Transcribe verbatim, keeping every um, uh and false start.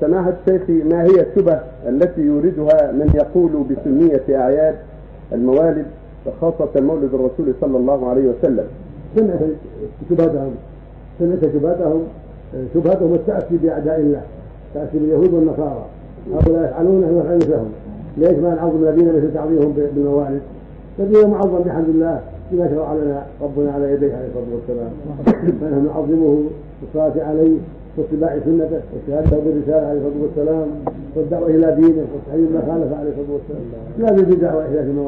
سماحة شيخي، ما هي الشبه التي يوردها من يقول بسنية أعياد الموالد خاصة مولد الرسول صلى الله عليه وسلم؟ سمعت شبهتهم سمعت شبهتهم شبهتهم التأسي بأعداء الله، تأسي باليهود والنصارى، هؤلاء يفعلون نحن نفعل مثلهم. ليش ما نعظم الذين مثل تعظيمهم بالموالد؟ الذين معظم بحمد الله بما شرع لنا ربنا على يديه عليه الصلاة والسلام، فنحن نعظمه بالصلاة عليه واتباع سنته وشهادته بالرساله عليه الصلاه والسلام والدعوه الى دينه وتحيي ما خالف عليه الصلاه والسلام. لا يوجد دعوه الى الموالد.